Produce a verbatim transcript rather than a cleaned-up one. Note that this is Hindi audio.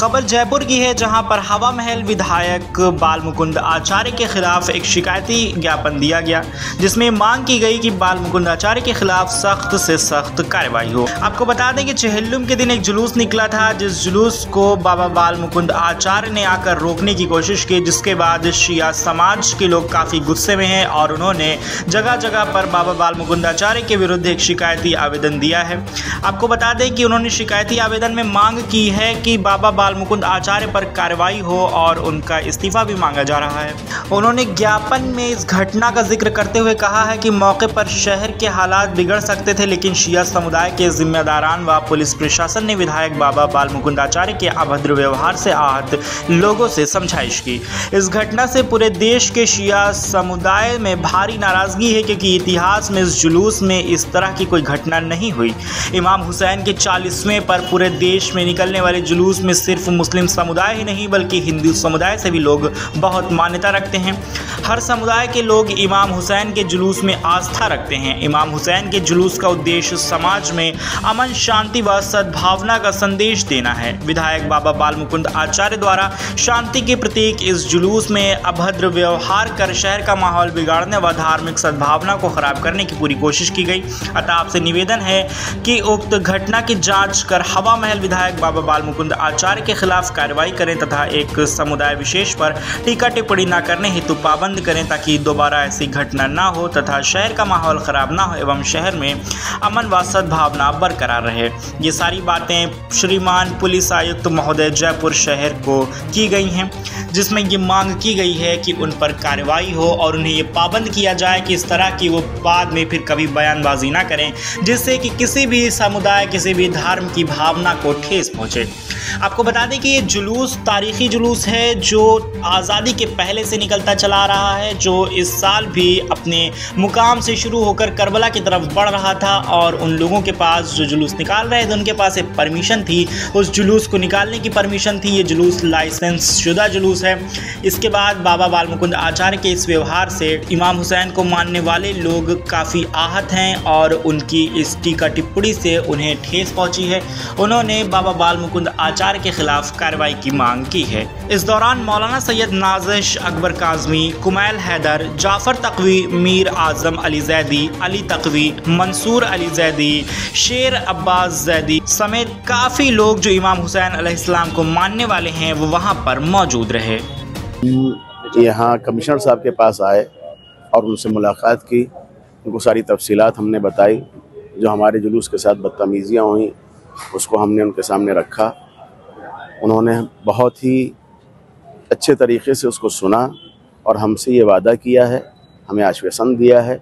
खबर जयपुर की है, जहां पर हवा महल विधायक बालमुकुंद आचार्य के खिलाफ एक शिकायती ज्ञापन दिया गया, जिसमें मांग की गई कि बालमुकुंद आचार्य के खिलाफ सख्त से सख्त कार्रवाई हो। आपको बता दें कि चेहल्लुम के दिन एक जुलूस निकला था, जिस जुलूस को बाबा बालमुकुंद आचार्य ने आकर रोकने की कोशिश की, जिसके बाद शिया समाज के लोग काफ़ी गुस्से में हैं और उन्होंने जगह जगह पर बाबा बालमुकुंद आचार्य के विरुद्ध एक शिकायती आवेदन दिया है। आपको बता दें कि उन्होंने शिकायती आवेदन में मांग की है कि बाबा बालमुकुंद आचार्य पर कार्रवाई हो और उनका इस्तीफा भी मांगा जा रहा है। उन्होंने ज्ञापन में इस घटना का जिक्र करते हुए कहा है कि मौके पर शहर के हालात बिगड़ सकते थे, लेकिन शिया समुदाय के जिम्मेदारान व पुलिस प्रशासन ने विधायक बाबा बालमुकुंद आचार्य के अभद्र व्यवहार से आहत लोगों से समझाइश की। इस घटना से पूरे देश के शिया समुदाय में भारी नाराजगी है, क्योंकि इतिहास में इस जुलूस में इस तरह की कोई घटना नहीं हुई। इमाम हुसैन के चालीसवें पर पूरे देश में निकलने वाले जुलूस में सिर्फ मुस्लिम समुदाय ही नहीं बल्कि हिंदू समुदाय से भी लोग बहुत मान्यता रखते हैं। हर समुदाय के लोग इमाम हुसैन के जुलूस में आस्था रखते हैं। इमाम हुसैन के जुलूस का उद्देश्य समाज में अमन, शांति व सद्भावना का संदेश देना है। विधायक बाबा बालमुकुंद आचार्य द्वारा शांति के प्रतीक इस जुलूस में अभद्र व्यवहार कर शहर का माहौल बिगाड़ने व धार्मिक सद्भावना को खराब करने की पूरी कोशिश की गई। अतः आपसे निवेदन है कि उक्त घटना की जांच कर हवा महल विधायक बाबा बालमुकुंद आचार्य के खिलाफ कार्रवाई करें तथा एक समुदाय विशेष पर टीका टिप्पणी न करने हेतु पाबंद करें, ताकि दोबारा ऐसी घटना ना हो तथा शहर का माहौल खराब ना हो एवं शहर में अमन व सद्भावना बरकरार रहे। ये सारी बातें श्रीमान पुलिस आयुक्त महोदय जयपुर शहर को की गई हैं, जिसमें ये मांग की गई है कि उन पर कार्रवाई हो और उन्हें ये पाबंद किया जाए कि इस तरह की वो बाद में फिर कभी बयानबाजी ना करें, जिससे कि किसी भी समुदाय, किसी भी धर्म की भावना को ठेस पहुँचे। आपको बता दें कि ये जुलूस तारीखी जुलूस है, जो आज़ादी के पहले से निकलता चला रहा है, जो इस साल भी अपने मुकाम से शुरू होकर करबला की तरफ बढ़ रहा था और उन लोगों के पास जो जुलूस निकाल रहे थे उनके पास एक परमिशन थी, उस जुलूस को निकालने की परमिशन थी। ये जुलूस लाइसेंस शुदा जुलूस है। इसके बाद बाबा बालमुकुंद आचार्य के इस व्यवहार से इमाम हुसैन को मानने वाले लोग काफ़ी आहत हैं और उनकी इस टीका टिप्पणी से उन्हें ठेस पहुँची है। उन्होंने बाबा बालमुकुंद आचार्य के खिलाफ कार्रवाई की मांग की है। इस दौरान मौलाना सैयद नाजिश अकबर काजमी, कुमैल हैदर, जाफर तकवी, मीर आजम अली जैदी, अली तकवी, मंसूर अली जैदी, शेर अब्बास जैदी समेत काफ़ी लोग जो इमाम हुसैन अलैहिस्सलाम को मानने वाले हैं वो वहाँ पर मौजूद रहे। यहाँ कमिश्नर साहब के पास आए और उनसे मुलाकात की, उनको सारी तफसीलात हमने बताई। जो हमारे जुलूस के साथ बदतमीज़ियाँ हुई उसको हमने उनके सामने रखा। उन्होंने बहुत ही अच्छे तरीके से उसको सुना और हमसे ये वादा किया है, हमें आश्वासन दिया है।